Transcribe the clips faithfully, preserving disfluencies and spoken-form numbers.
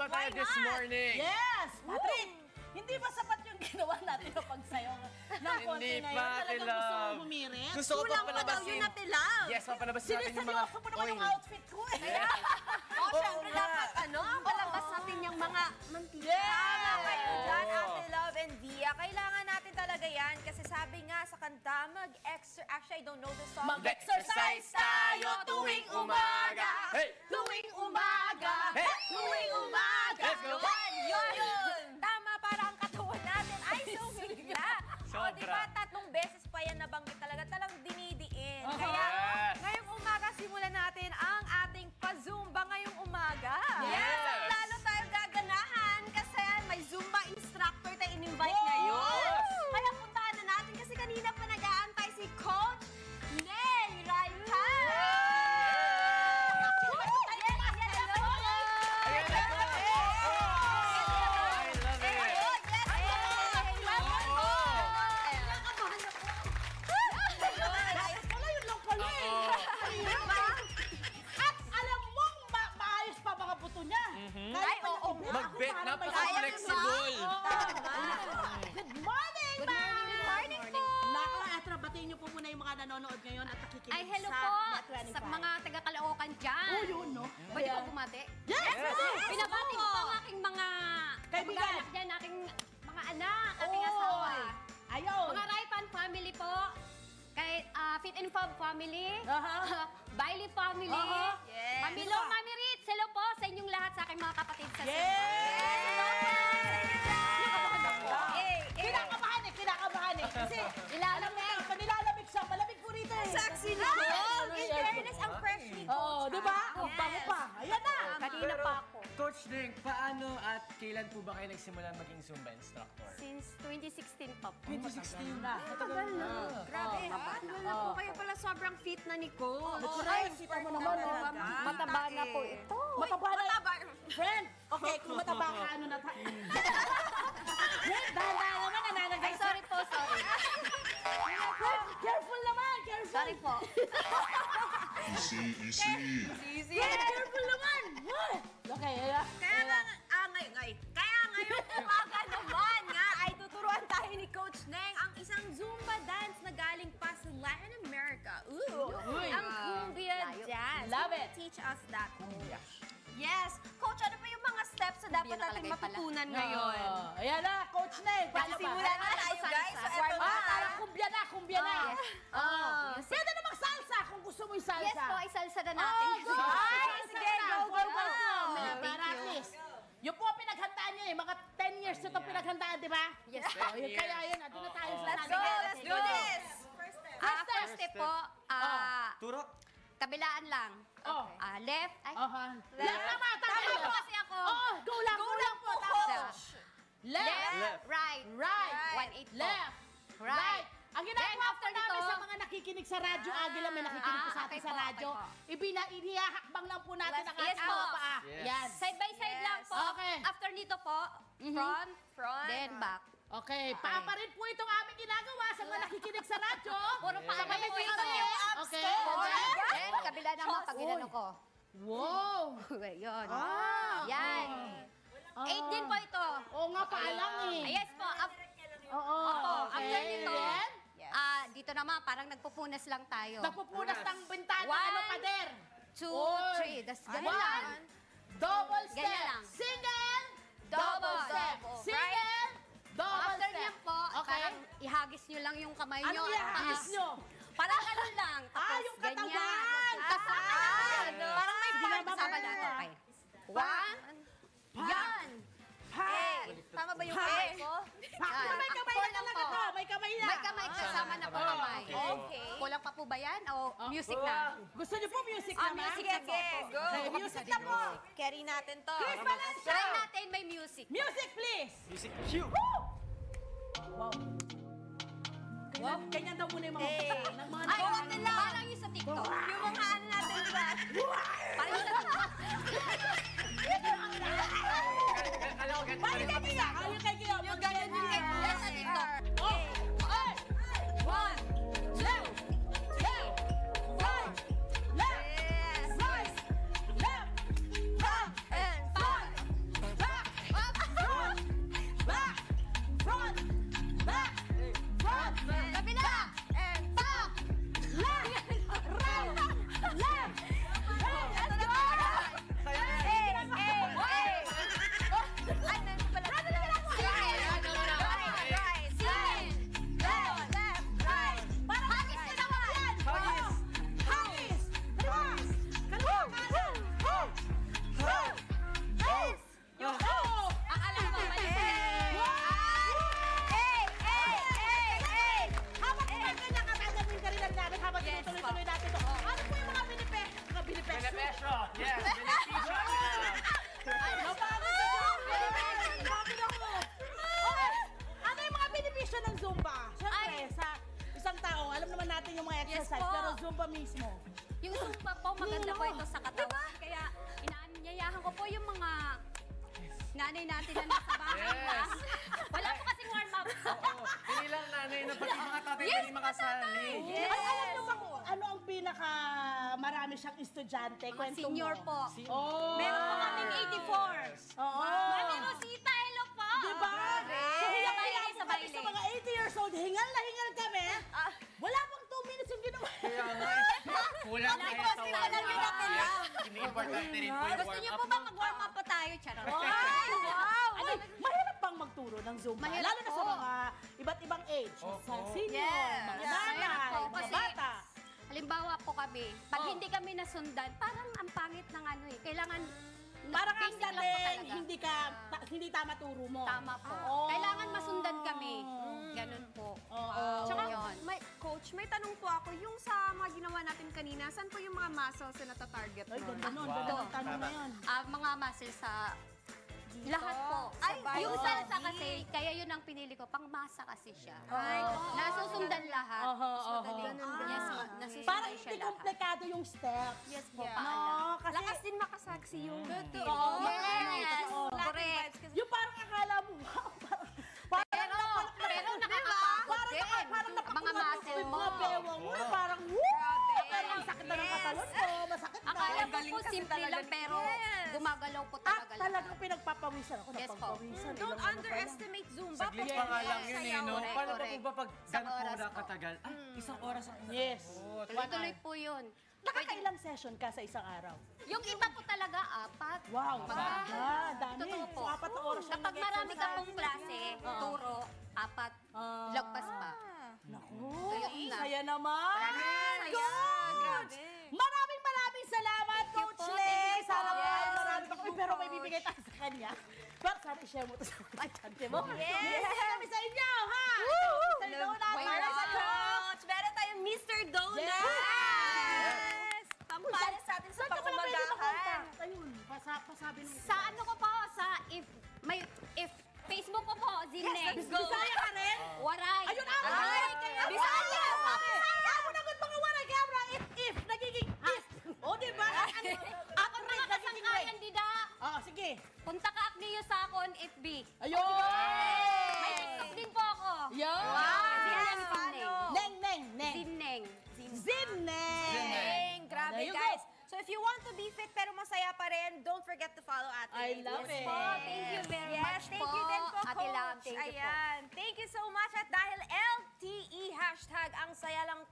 Zumba tayo this morning. Yes, Patrick. Hindi ba sapat yung ginawa natin na pagsayaw ng konti na yun? Talagang gusto mong humirit? Gusto ko pang palabasin. Kulang pa daw yun natin. Yes, papalabasin natin yung mga oil. Siniseryoso po naman yung outfit ko eh. O, syempre dapat ano, palabas natin yung mga mantika. Tama kayo dyan, Ate Love and Via. Kailangan natin talaga yan kasi sabi nga sa kanta, mag-exercise. Actually, I don't know the song. Mag-exercise tayo tuwing umaga. Tuwing umaga. Tuwing umaga. Yun, yun, yun. Tama para ang katawan natin. Ay, so bigla. O, diba, tatlong beses pa yan nabanggit talaga. Talang dinidiin. Kaya, ngayong umaga, simulan natin ang ating pa-Zumba ngayong umaga. Yes! At lalo tayo gaganahan kasi may Zumba instructor tayo in-invite ngayon. Kaya puntahan na natin kasi kanina pa nag-aantay si Coach Neng. Right time! Mag-bet na paka-flexible. Good morning, ma'am! Good morning po! Naka-atra, batiin niyo po muna yung mga nanonood ngayon at nakikinig sa Net twenty-five. Ay, hello po! Sa mga taga-Kalaokan dyan. Oh, yun, no? Pwede ba bumati? Yes! Pinabati ko pa ang aking mga kaibigan dyan, aking mga anak, ating asawa. Ayaw! Mga Raipan family po. Kay Fit and Fab family. Bailey family. Pamilo, Mami Rit. Hello po sa inyong lahat, sa aking mga kapatid sa Zumba. Yes! Kinakabahan eh, kinakabahan eh. Kasi ilalamig. Panilalamig siya, malamig po rito eh. Saksi na! In fairness, ang freshly coach. Oo, di ba? Bago pa. Ayan na! Kanina pa ako. Coach Ding, paano at kailan po ba kayo nagsimulan maging Zumba instructor? Since twenty sixteen pa po. twenty sixteen na? Matagal na. Grabe, matagal na po. Kaya pala sobrang fit na ni Coach. Ay, si Pamo naman. Mataba na po ito. Mataba na. Mataba. Friend, okay, kung mataba ka, ano na tayo? Friend, dahan-dahan naman, nananagay. Ay, sorry po, sorry. Friend, careful naman, careful. Sorry po. Easy, easy. Easy. Friend, careful naman. Okay, yeah. Kaya nga, ah, ngay, ngay. Kaya ngayon, umaga naman nga, ay tuturuan tayo ni Coach Neng ang isang Zumba dance na galing pa sa Latin America. Ooh, ang Cumbia Jazz. Love it. Teach us that. Cumbia. Yes. Coach, ano pa yung mga steps na dapat natin matutunan ngayon? Ayan na, Coach Neng. Pasimulan na tayo, guys. So, eto na. Kumbia na, kumbia na. Pwede na magsalsa kung gusto mo yung salsa. Yes po, isalsa na natin. Ay, sige, go, go, go. Maratis. Yung po pinaghandaan niya eh. Mga ten years na itong pinaghandaan, di ba? Yes. Kaya yun, doon na tayo sa natin. Let's go, let's do this. First step. First step po. Turok. Kabilaan lang. Left. Left naman. Tama po kasi ako. Go lang. Go lang po. Left. Right. Right. Left. Right. Ang ginagawa po namin sa mga nakikinig sa radyo, Agila, may nakikinig po sa atin sa radyo, ibinahihakbang lang po natin ang ating mga paa. Side by side lang po. After nito po, front, front, then back. Okay, paa pa rin po itong aming ginagawa sa mga nakikinig sa radyo. Puro paa pa rin po ito. Okay. Then, kabila naman pag ginano ko. Wow! Yun. Yan. Eight din po ito. Oo nga, paa lang eh. Yes po. Oo. After nito, ah, dito naman, parang nagpupunas lang tayo. Nagpupunas ng bintana, ano, pader? Two, three. That's ganun lang. Double step. Single. Double step. Single. Double step. After niyan po, parang ihagis nyo lang yung kamay nyo. Ano ihagis nyo? Parang ganun lang. Ah, yung katawan. Katawan. Parang may pag-isama lang. Okay. One. Yan. Pan. Tama ba yung pan ko? Pan. May kamay na talaga to. May kamay na. May kamay kasama na po kamay. Okay. Kulang pa po ba yan? O music na? Gusto niyo po music na? Music na po. Go. Music na po. Carry natin to. Please balance. Try natin may music. Music please. Music cue. Wow. Ganyan daw muna yung mga pagkakas. Ay, huwag na lang. Parang yung sa TikTok. Yung mga ano natin, di ba? Parang yung sa TikTok. Parang ganyan nga. Yung kay Gio. Yung ganyan yung kay Gio. Yung sa TikTok. Okay. One, two, three, four, left, right, left, up, and five, nanay natin na nasa bahay. Yes. Wala po kasing warm up. Oo. Hindi lang nanay na pati mga tatay yes, na makasali. Yes. At alam nyo ba kung ano ang pinaka marami siyang estudyante? Mga senior mo. Po. Senior. Oh. Meron po kaming eighty-four. Oo. Oh. Meron si Taylor po. Diba? So hinga-hinga po kami sa mga eighty years old. Hingal na hingal kami. Uh. Wala pang two minutes yung ginawa. Kaya nga. Kulang na yung tawanan. Gusto niyo po ba mag-warm up pa tayo? Charot. Wow! Mahirap bang magturo ng Zumba? Lalo na sa mga iba't ibang age. Sa senior, mga nanay, mga bata. Halimbawa po kami, pag hindi kami nasundan, parang ang pangit ng ano eh. Kailangan... Parang ang galing, hindi tama turo mo. Tama po. Kailangan masundan kami. Ganun po. Tsaka, Coach, may tanong po ako. Yung sa mga ginawa natin kanina, saan po yung mga muscles na natatarget nun? Ay, ganda nun. Ganda nun. Tanong na yun. Mga muscles sa... Lahat po. Ay, yung salsa kasi, kaya yun ang pinili ko. Pangmasa kasi siya. Nasusundan lahat. Parang hindi komplikado yung steps. Yes po, paalam. Lakas din makasaksi yung... Totoo. Yes. Correct. Yung parang akala mo, wow, parang... Pero, pero nakakapagot. Parang nakapagot mo. Mga bewang mo, parang woo! Parang sakit na ng katalon mo. Masakit na. Akala mo po simple lang, pero gumagalaw po talaga. At talagang pinagpapagod. Papawisan ako, napagpawisan. Don't underestimate Zumba. Saglit pa nga lang yun eh, no? Paano ba kung ba pag ganpura katagal? Ay, isang oras ang natagal. Yes. Tuloy-tuloy po yun. Nakakailang session ka sa isang araw? Yung iba po talaga, apat. Wow, dami. Totoo po. Apat na oras yung nag-exercise. Kapag marami ka pong klase, turo, apat, lagpas pa. Naku, saya naman. Maraming saya. Maraming maraming salamat, Coach Neng. Sana maraming maraming ako. Pero may bibigay tayo sa kanya. Pero sana i-share mo ito sa pagkante mo. Yes! Kami sa inyo, ha? mister Donas. Where's the coach? Meron tayong mister Donas. Yes! Pampala sa atin sa pakumagahan. Pasabi nung ito. Sa ano ko po? Sa if... May... If... Facebook ko po, Zineng. Yes, Bisaya ka rin? Waray. Ayun ako. Waray kayo. Bisaya. Ako nagot mga waray. Kaya mga if, if, nagiging if. O, diba? Ako mga kasangkayan, Dida. Oo, sige. Punta ka ak niyo sa akon, F B. Ayun. May TikTok din po ako. Ayun. Zineng. Neng, neng, neng. Zineng. Zineng. Zineng. Grabe, guys. So if you want to be fit pero masaya pa rin, don't forget to follow Ate. I love it. Thank you very much po. Yes, thank you din po, Coach. Ate Lam, thank you po. Ayan. Thank you so much. At dahil L T E hashtag ang saya lang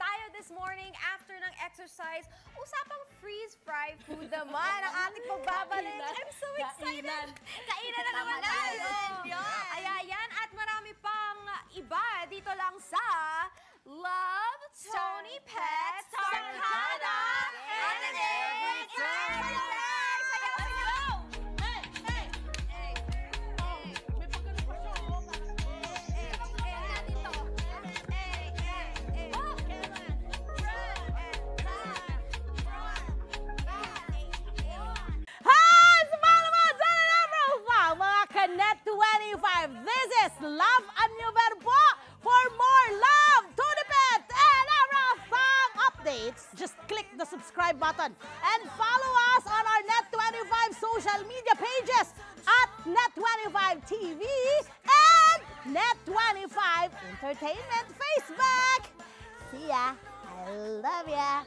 tayo this morning after ng exercise, usapang freeze-fry food naman ang ating pagbabalik. I'm so excited. Kainan na naman tayo. Ayan. At marami pang iba dito lang sa... Love, Tonipet, Sarcana, and an egg time! Sayaw, sayaw! Hey, hey! Hey, hey! May pagkano pa siya, oh! Hey, hey! Natin to! Hey, hey! Hey! Oh! Run! Run! Run! Run! Hi! Sumala mga dyan na profile! Mga Kanet twenty-five! This is Love and New Verbo! For more love, Tonipet, and our fun updates, just click the subscribe button and follow us on our Net twenty-five social media pages at Net twenty-five T V and Net twenty-five Entertainment Facebook. See ya. I love ya.